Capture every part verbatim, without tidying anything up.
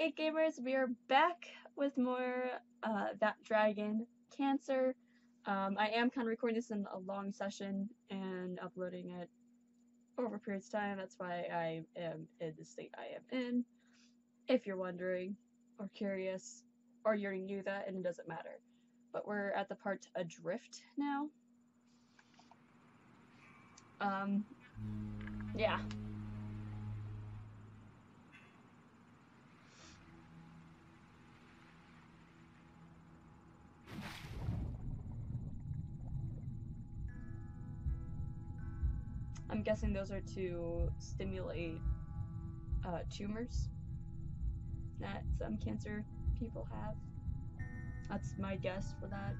Hey gamers, we are back with more uh, That Dragon, Cancer. Um, I am kind of recording this in a long session and uploading it over a period of time. That's why I am in the state I am in. If you're wondering or curious, or you already knew that, and it doesn't matter. But we're at the part Adrift now. Um, yeah. I'm guessing those are to stimulate uh, tumors that some cancer people have. That's my guess for that.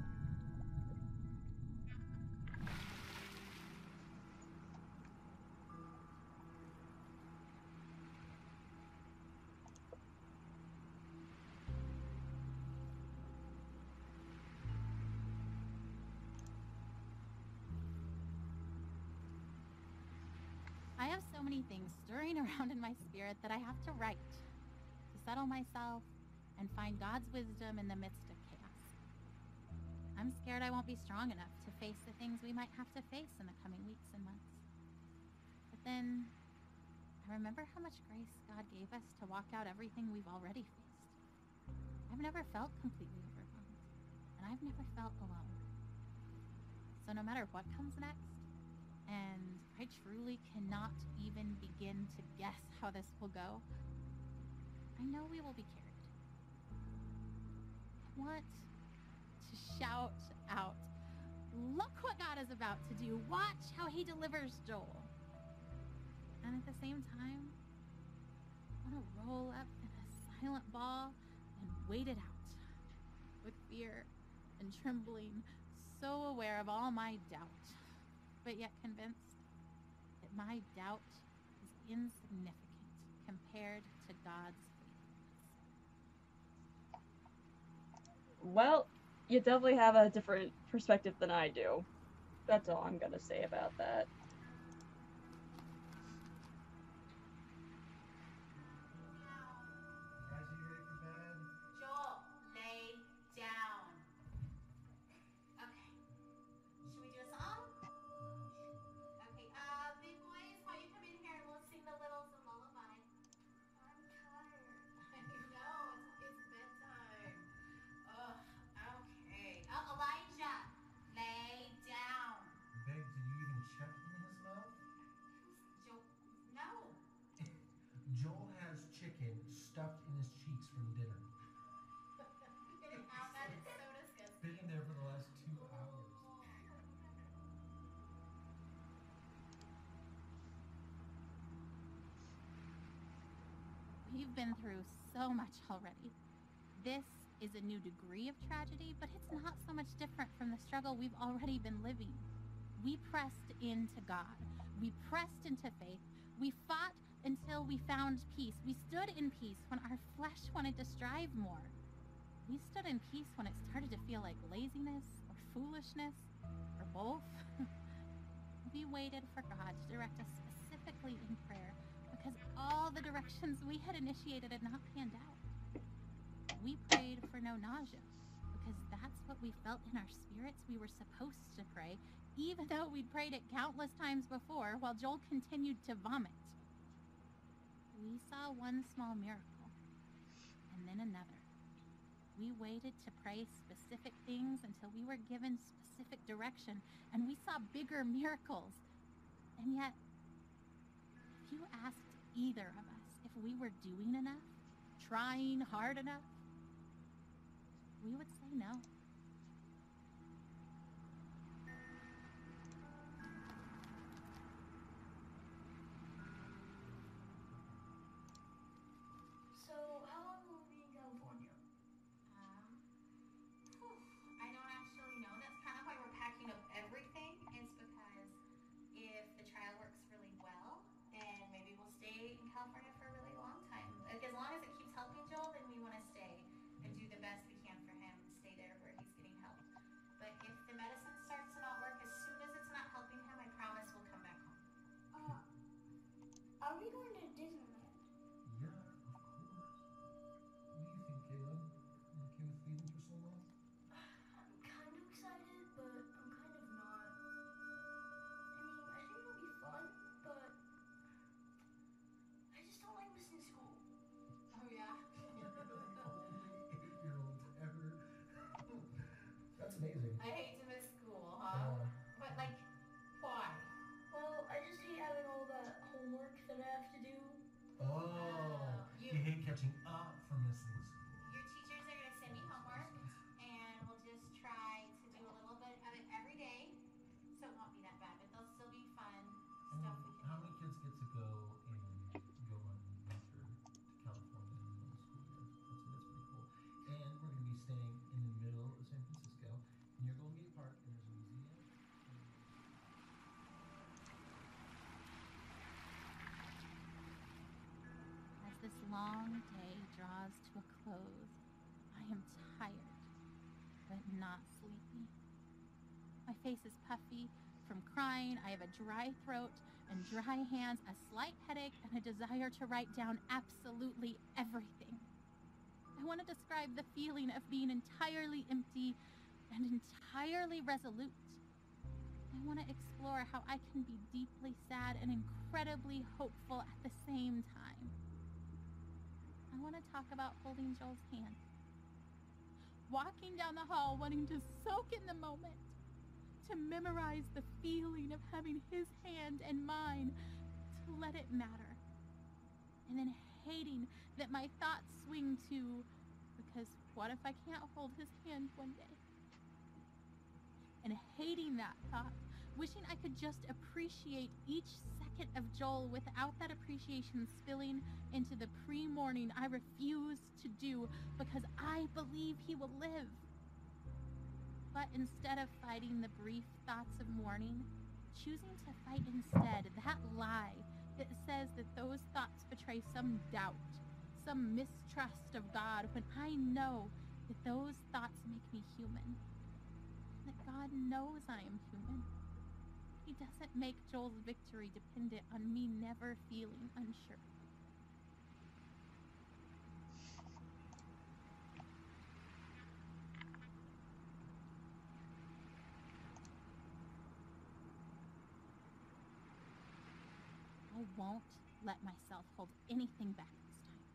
I have so many things stirring around in my spirit that I have to write, to settle myself, and find God's wisdom in the midst of chaos. I'm scared I won't be strong enough to face the things we might have to face in the coming weeks and months. But then, I remember how much grace God gave us to walk out everything we've already faced. I've never felt completely overwhelmed, and I've never felt alone. So no matter what comes next, and I truly cannot even begin to guess how this will go, I know we will be carried. I want to shout out, look what God is about to do. Watch how he delivers Joel. And at the same time, I want to roll up in a silent ball and wait it out with fear and trembling, so aware of all my doubt, but yet convinced that my doubt is insignificant compared to God's faithfulness. Well, you definitely have a different perspective than I do. That's all I'm gonna say about that. Joel has chicken stuffed in his cheeks from dinner. It's so been in there for the last two hours. We've been through so much already. This is a new degree of tragedy, but it's not so much different from the struggle we've already been living. We pressed into God. We pressed into faith. We fought until we found peace. We stood in peace when our flesh wanted to strive more. We stood in peace when it started to feel like laziness or foolishness or both. We waited for God to direct us specifically in prayer because all the directions we had initiated had not panned out. We prayed for no nausea because that's what we felt in our spirits we were supposed to pray, even though we'd prayed it countless times before while Joel continued to vomit. We saw one small miracle, and then another. We waited to pray specific things until we were given specific direction, and we saw bigger miracles. And yet, if you asked either of us if we were doing enough, trying hard enough, we would say no. California for a really long time. Like, as long as it keeps helping Joel, then we want to stay and do the best we can for him, stay there where you, you hate catching up from those things. Your teachers are going to send me homework, and we'll just try to do a little bit of it every day, so it won't be that bad, but they'll still be fun and stuff we can How many do. kids get to go and go on winter to California in the middle school year? That's, that's pretty cool. And we're going to be staying in the middle of San Francisco, near Golden Gate Park, and there's a museum. This long day draws to a close. I am tired, but not sleepy. My face is puffy from crying. I have a dry throat and dry hands, a slight headache, and a desire to write down absolutely everything. I want to describe the feeling of being entirely empty and entirely resolute. I want to explore how I can be deeply sad and incredibly hopeful at the same time. I want to talk about holding Joel's hand, walking down the hall wanting to soak in the moment, to memorize the feeling of having his hand and mine, to let it matter, and then hating that my thoughts swing to, because what if I can't hold his hand one day? And hating that thought, wishing I could just appreciate each second of Joel without that appreciation spilling into the pre-morning I refuse to do because I believe he will live. But instead of fighting the brief thoughts of morning, choosing to fight instead that lie that says that those thoughts betray some doubt, some mistrust of God, when I know that those thoughts make me human. That God knows I am human. He doesn't make Joel's victory dependent on me never feeling unsure. I won't let myself hold anything back this time.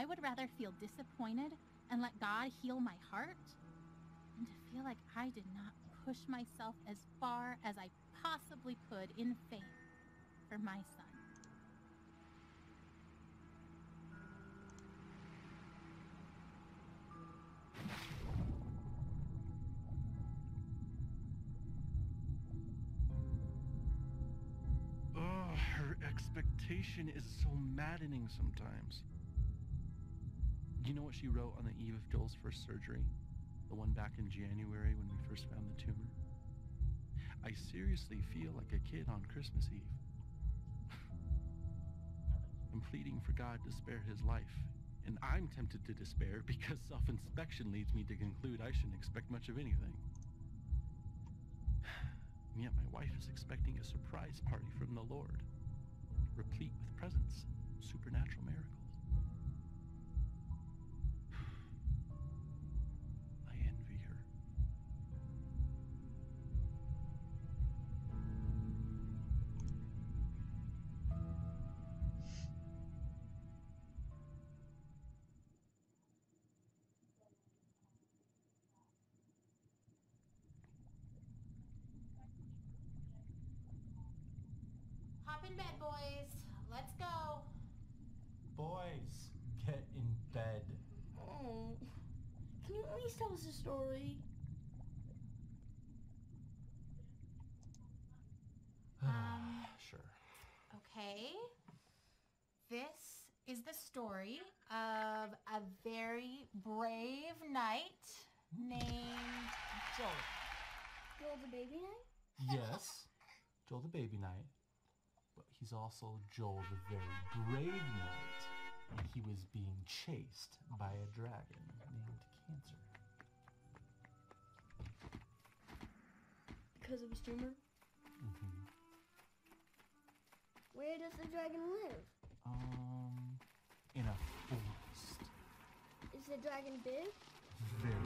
I would rather feel disappointed and let God heal my heart and to feel like I did not push myself as far as I possibly could in faith for my son. Oh, her expectation is so maddening sometimes. You know what she wrote on the eve of Joel's first surgery? The one back in January when we first found the tumor. I seriously feel like a kid on Christmas Eve. I'm pleading for God to spare his life, and I'm tempted to despair because self-inspection leads me to conclude I shouldn't expect much of anything. And yet my wife is expecting a surprise party from the Lord, replete with presents, supernatural miracles. Hop in bed, boys. Let's go. Boys, get in bed. Oh, can you at least tell us a story? um, sure. Okay. This is the story of a very brave knight named Joel. Joel the baby knight? Yes, Joel the baby knight. But he's also Joel the very brave knight, and he was being chased by a dragon named Cancer. Because of his tumor? Mm-hmm. Where does the dragon live? Um, in a forest. Is the dragon big? Very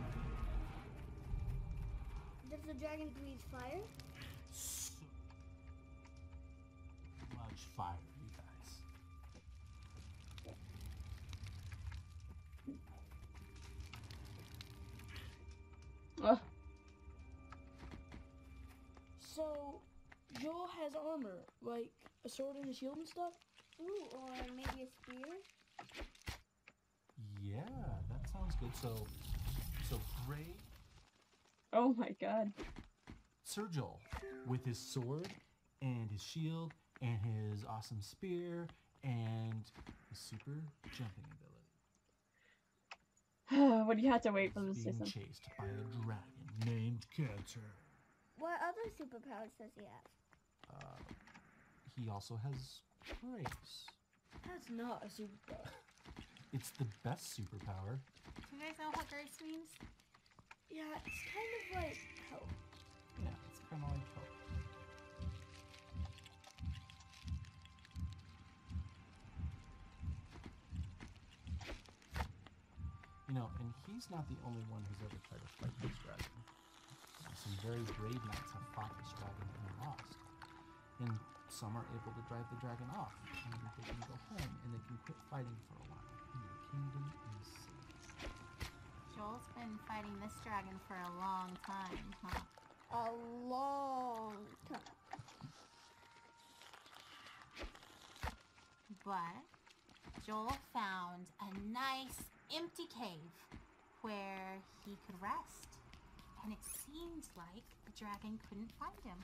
big. Does the dragon breathe fire? Fire, you guys. Uh. So, Joel has armor, like a sword and a shield and stuff? Ooh, or maybe a spear? Yeah, that sounds good. So, so Gray. Oh my God. Sir Joel, with his sword and his shield and his awesome spear and his super jumping ability. What do you have to wait for this season? Being chased by a dragon named Cancer. What other superpowers does he have? Uh, he also has grace. That's not a superpower. It's the best superpower. Do you guys know what grace means? Yeah, it's kind of like hope. Yeah, it's kind of like hope. You know, and he's not the only one who's ever tried to fight this dragon. Some very brave knights have fought this dragon and lost. And some are able to drive the dragon off, and they can go home, and they can quit fighting for a while. And their kingdom is safe. Joel's been fighting this dragon for a long time, huh? A long time. But Joel found a nice empty cave where he could rest, and it seemed like the dragon couldn't find him.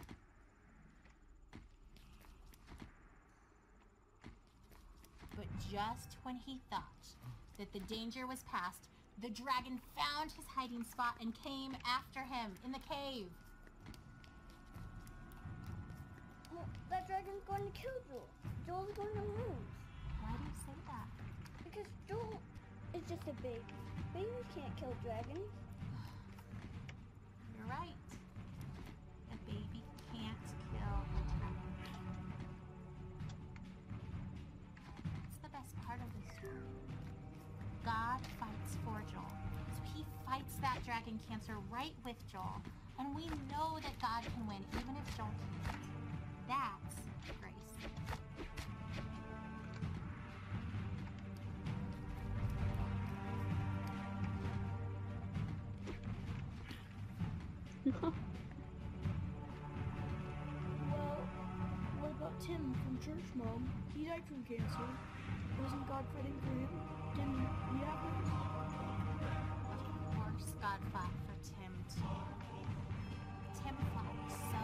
But just when he thought that the danger was past, the dragon found his hiding spot and came after him in the cave. Well, that dragon's going to kill Joel. Joel's going to lose. Why do you say that? Because Joel is just a baby. Babies can't kill dragons. You're right. A baby can't kill a dragon. That's the best part of this story. God fights for Joel. So he fights that dragon Cancer right with Joel. And we know that God can win even if Joel can't. That's grace. Well, what about Tim from church, Mom? He died from cancer. Wasn't God fighting for him? Didn't he have him? Of course, God fought for Tim, too. Tim fought so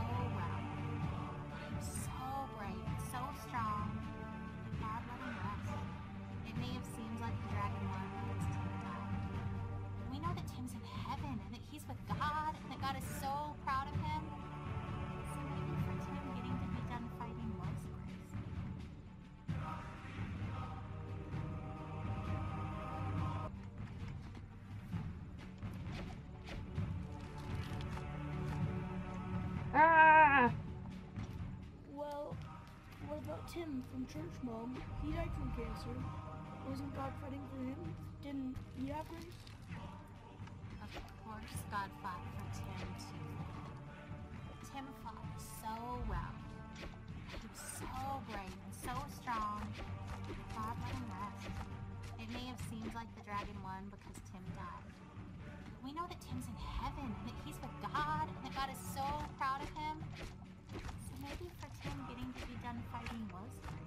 well. He was so brave, so strong. And God let him rest. It may have seemed like the dragon won, but it's Tim died. We know that Tim's in heaven and that he's with God. God is so proud of him. So maybe for Tim getting to be done fighting was grace. Ah! Well, what about Tim from church, Mom? He died from cancer. Wasn't God fighting for him? Didn't he have grace? Of course, God fought for Tim, too. Tim fought so well. He was so brave and so strong. God let him rest. It may have seemed like the dragon won because Tim died. But we know that Tim's in heaven and that he's with God and that God is so proud of him. So maybe for Tim getting to be done fighting was grace.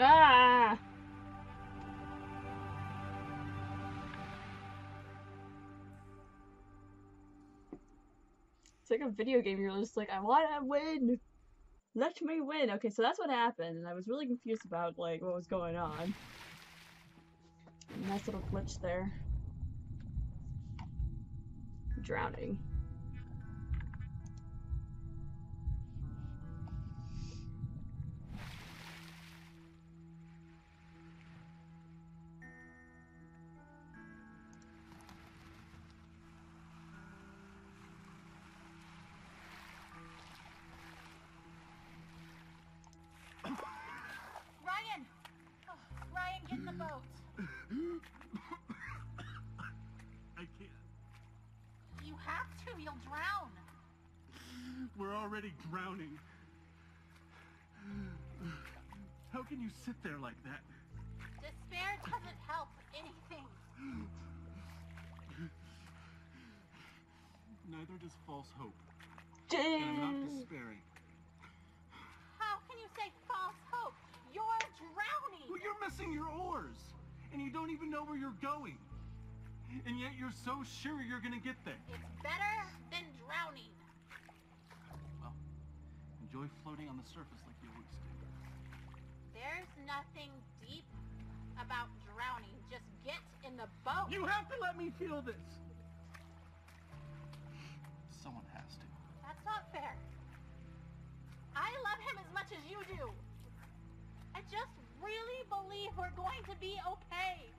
Ah! It's like a video game, you're just like, I wanna win! Let me win! Okay, so that's what happened, and I was really confused about, like, what was going on. Nice little glitch there. Drowning. In the boat. I can't. You have to. You'll drown. We're already drowning. How can you sit there like that? Despair doesn't help anything. Neither does false hope. And I'm not despairing. How can you say false hope? You're drowning! Well, you're missing your oars! And you don't even know where you're going! And yet you're so sure you're gonna get there! It's better than drowning! Well, enjoy floating on the surface like you always do. There's nothing deep about drowning. Just get in the boat! You have to let me feel this! Someone has to. That's not fair. I love him as much as you do! I just really believe we're going to be okay.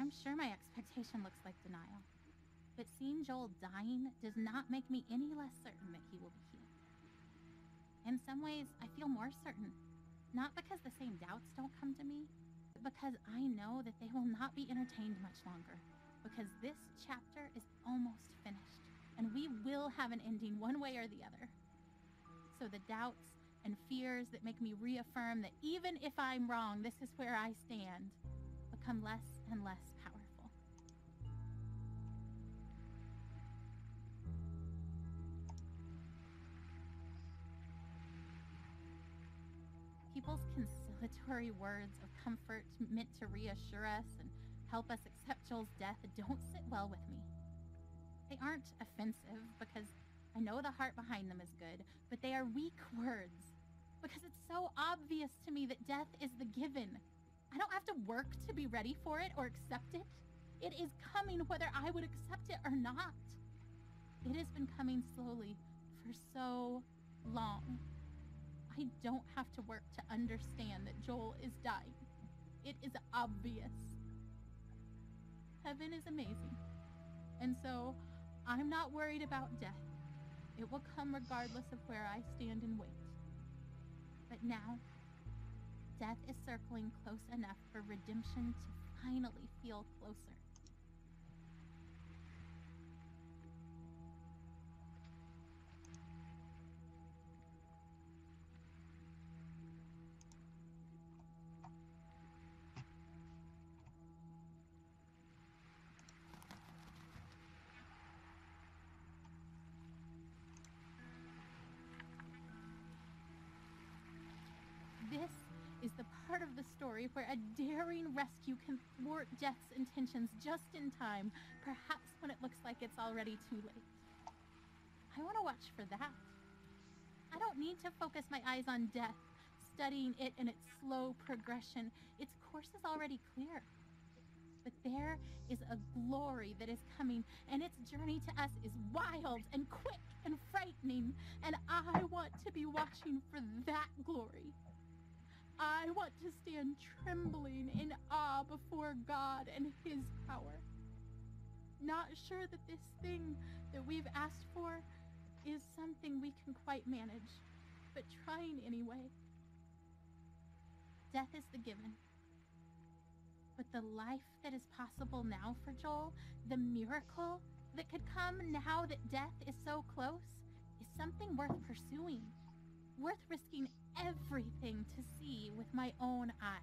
I'm sure my expectation looks like denial, but seeing Joel dying does not make me any less certain that he will be healed. In some ways, I feel more certain. Not because the same doubts don't come to me, but because I know that they will not be entertained much longer, because this chapter is almost finished, and we will have an ending one way or the other. So the doubts and fears that make me reaffirm that even if I'm wrong, this is where I stand, become less and less powerful. People's conciliatory words of comfort meant to reassure us and help us accept Joel's death don't sit well with me. They aren't offensive because I know the heart behind them is good, but they are weak words because it's so obvious to me that death is the given. I don't have to work to be ready for it or accept it. It is coming whether I would accept it or not. It has been coming slowly for so long. I don't have to work to understand that Joel is dying. It is obvious. Heaven is amazing. And so I'm not worried about death. It will come regardless of where I stand and wait. But now, death is circling close enough for redemption to finally feel closer. This is the part of the story where a daring rescue can thwart Jeth's intentions just in time, perhaps when it looks like it's already too late. I want to watch for that. I don't need to focus my eyes on death, studying it and its slow progression. Its course is already clear. But there is a glory that is coming, and its journey to us is wild and quick and frightening, and I want to be watching for that glory. I want to stand trembling in awe before God and His power. Not sure that this thing that we've asked for is something we can quite manage, but trying anyway. Death is the given. But the life that is possible now for Joel, the miracle that could come now that death is so close, is something worth pursuing. Worth risking everything to see with my own eyes.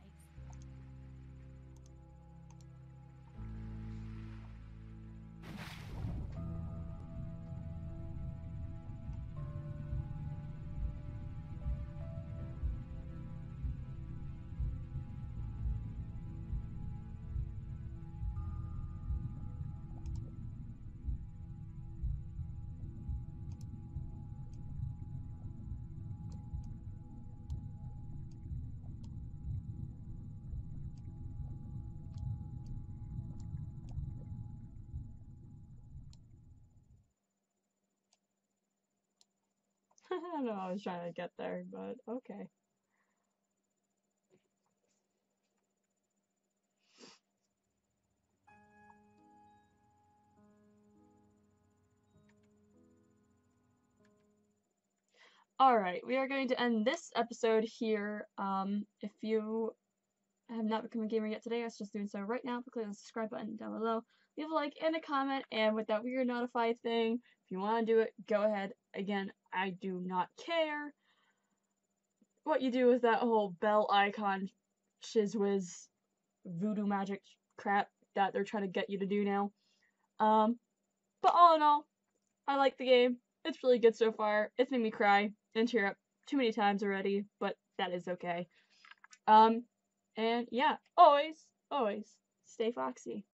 I don't know what I was trying to get there, but okay. Alright, we are going to end this episode here. Um, if you have not become a gamer yet today, I suggest doing so right now. Click on the subscribe button down below. Leave a like and a comment, and with that weird notify thing, if you want to do it, go ahead. Again, I do not care what you do with that whole bell icon shiz-whiz voodoo magic crap that they're trying to get you to do now. Um, but all in all, I like the game. It's really good so far. It's made me cry and tear up too many times already, but that is okay. Um, and yeah, always, always stay foxy.